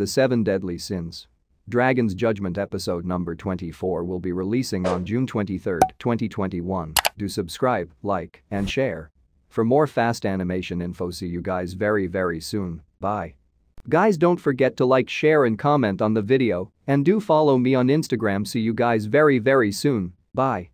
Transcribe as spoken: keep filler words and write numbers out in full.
The Seven Deadly Sins. Dragon's Judgment episode number twenty-four will be releasing on June twenty-third, twenty twenty-one. Do subscribe, like, and share. For more fast animation info, see you guys very very soon, bye. Guys, don't forget to like, share and comment on the video, and do follow me on Instagram. See you guys very very soon, bye.